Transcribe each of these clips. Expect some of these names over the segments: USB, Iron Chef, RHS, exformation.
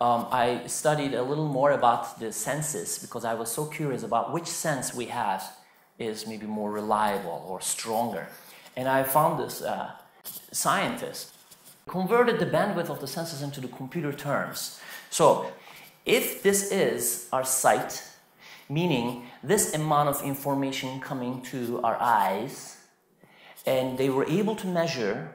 I studied a little more about the senses because I was so curious about which sense we have is maybe more reliable or stronger. And I found this scientist converted the bandwidth of the senses into the computer terms. So if this is our sight, meaning this amount of information coming to our eyes, and they were able to measure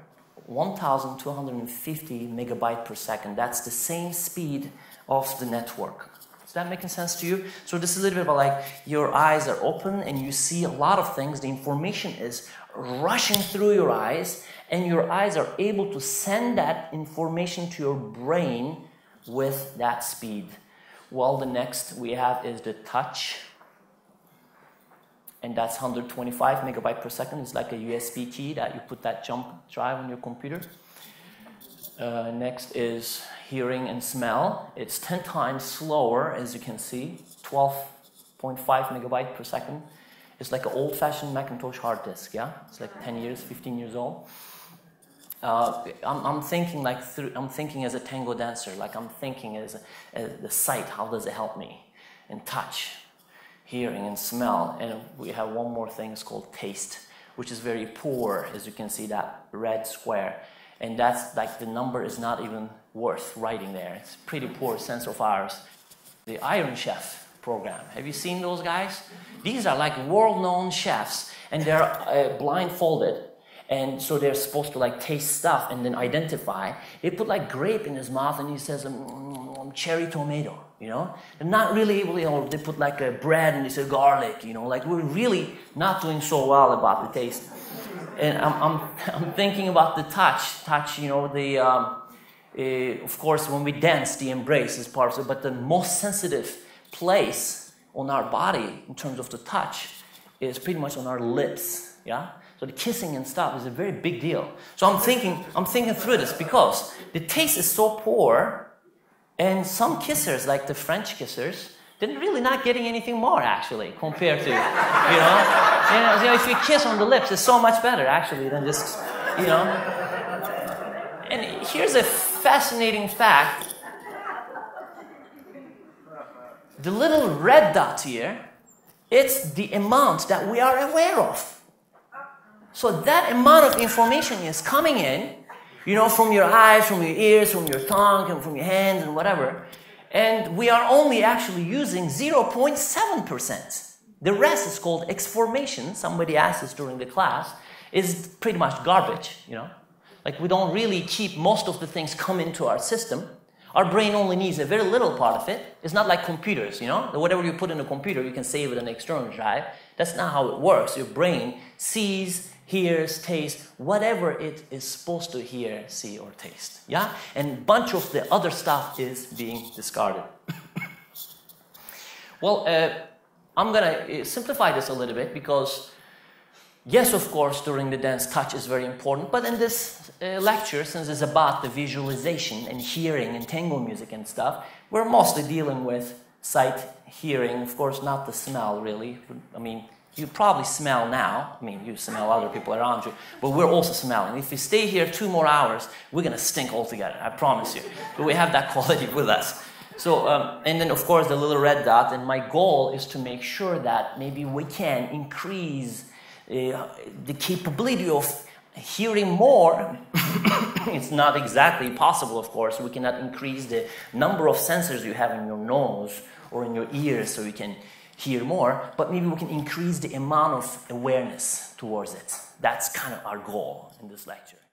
1,250 megabytes per second. That's the same speed of the network. Is that making sense to you? So this is a little bit about like your eyes are open and you see a lot of things. The information is rushing through your eyes and your eyes are able to send that information to your brain with that speed. Well, the next we have is the touch. And that's 125 megabytes per second. It's like a USB key that you put that jump drive on your computer. Next is hearing and smell. It's 10 times slower, as you can see, 12.5 megabytes per second. It's like an old-fashioned Macintosh hard disk, yeah? It's like 10 years, 15 years old. I'm thinking as a tango dancer, like I'm thinking as the sight, how does it help me? And touch, hearing and smell, and we have one more thing, it's called taste, which is very poor, as you can see that red square, and that's like the number is not even worth writing there. It's a pretty poor sense of ours. The Iron Chef program, have you seen those guys? These are like world-known chefs, and they're blindfolded, and so they're supposed to like taste stuff and then identify. They put like grape in his mouth, and he says, cherry tomato. You know, they're not really able, you know, they put like a bread and they say garlic, you know, like we're really not doing so well about the taste. And I'm thinking about the touch, you know, the, of course, when we dance, the embrace is part of it, but the most sensitive place on our body in terms of the touch is pretty much on our lips, yeah? So the kissing and stuff is a very big deal. So I'm thinking through this because the taste is so poor. And some kissers, like the French kissers, they're really not getting anything more, actually, compared to, you know? You know, if you kiss on the lips, it's so much better, actually, than just, you know? And here's a fascinating fact. The little red dot here, it's the amount that we are aware of. So that amount of information is coming in, you know, from your eyes, from your ears, from your tongue, and from your hands, and whatever. And we are only actually using 0.7%. The rest is called exformation. Somebody asked us during the class. It's pretty much garbage, you know. Like we don't really keep most of the things come into our system. Our brain only needs a very little part of it. It's not like computers, you know. Whatever you put in a computer, you can save it on an external drive. That's not how it works. Your brain sees, hears, tastes, whatever it is supposed to hear, see, or taste. Yeah? And a bunch of the other stuff is being discarded. Well, I'm gonna simplify this a little bit because, yes, of course, during the dance, touch is very important, but in this lecture, since it's about the visualization and hearing and tango music and stuff, we're mostly dealing with sight, hearing, of course, not the smell, really. I mean, you probably smell now. I mean, you smell other people around you, but we're also smelling. If we stay here 2 more hours, we're going to stink altogether, I promise you. But we have that quality with us. So, and then, of course, the little red dot. And my goal is to make sure that maybe we can increase the capability of hearing more. It's not exactly possible, of course. We cannot increase the number of sensors you have in your nose or in your ears so you can hear more, but maybe we can increase the amount of awareness towards it. That's kind of our goal in this lecture.